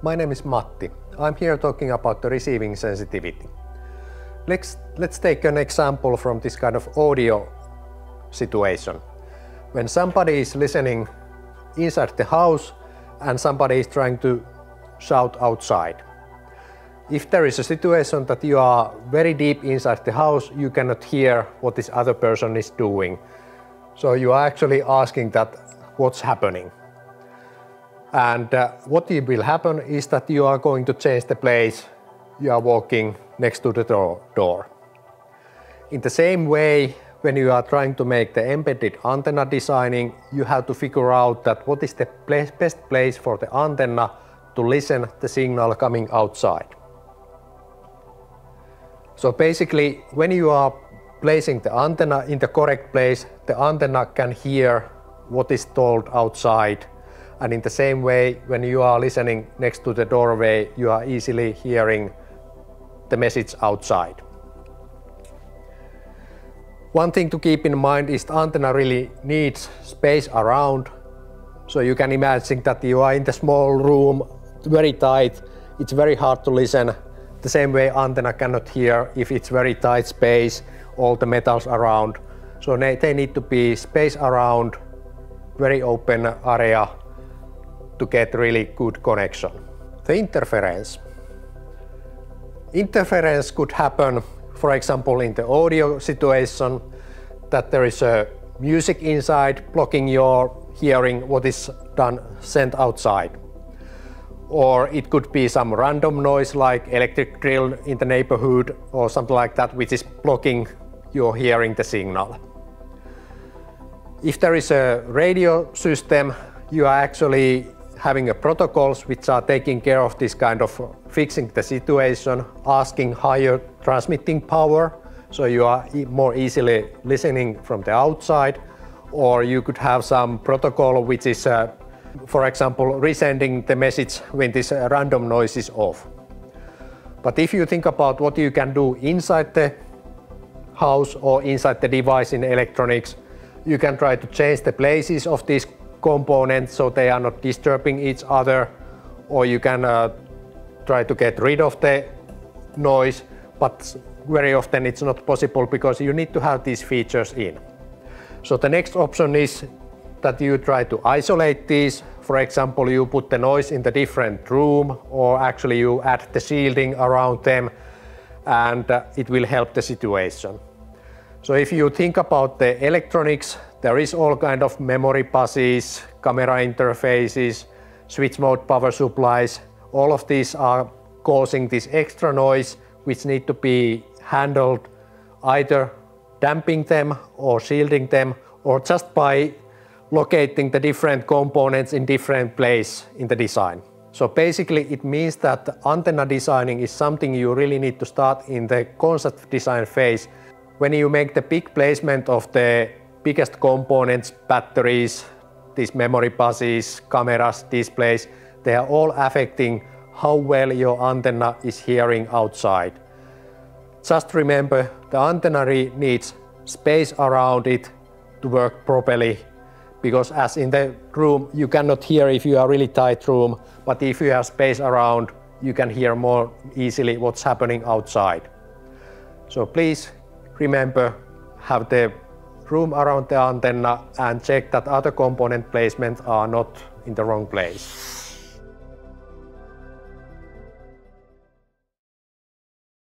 My name is Matti. I'm here talking about the receiving sensitivity. Let's take an example from this kind of audio situation. When somebody is listening inside the house and somebody is trying to shout outside. If there is a situation that you are very deep inside the house, you cannot hear what this other person is doing. So you are actually asking that what's happening. And what will happen is that you are going to change the place. You are walking next to the door. In the same way, when you are trying to make the embedded antenna designing, you have to figure out that what is the best place for the antenna to listen the signal coming outside. So basically, when you are placing the antenna in the correct place, the antenna can hear what is told outside. And in the same way, when you are listening next to the doorway, you are easily hearing the message outside. One thing to keep in mind is the antenna really needs space around. So you can imagine that you are in the small room, very tight. It's very hard to listen. The same way antenna cannot hear if it's very tight space, all the metals around. So they need to be space around, very open area to get really good connection. The interference. Interference could happen, for example, in the audio situation, that there is a music inside blocking your hearing what is sent outside. Or it could be some random noise like electric drill in the neighborhood or something like that, which is blocking your hearing the signal. If there is a radio system, you are actually having protocols which are taking care of this kind of fixing the situation, asking higher transmitting power, so you are more easily listening from the outside. Or you could have some protocol which is, for example, resending the message when this random noise is off. But if you think about what you can do inside the house or inside the device in electronics, you can try to change the places of these components so they are not disturbing each other, or you can try to get rid of the noise, but very often it's not possible because you need to have these features in. So the next option is that you try to isolate these. For example, you put the noise in the different room, or actually you add the shielding around them, and it will help the situation. So if you think about the electronics, there is all kind of memory buses, camera interfaces, switch mode power supplies. All of these are causing this extra noise, which need to be handled either damping them or shielding them, or just by locating the different components in different place in the design. So basically it means that antenna designing is something you really need to start in the concept design phase. When you make the big placement of the biggest components, batteries, these memory buses, cameras, displays, they are all affecting how well your antenna is hearing outside. Just remember, the antenna needs space around it to work properly, because as in the room, you cannot hear if you are really tight room, but if you have space around, you can hear more easily what's happening outside. So please remember, have the room around the antenna and check that other component placements are not in the wrong place.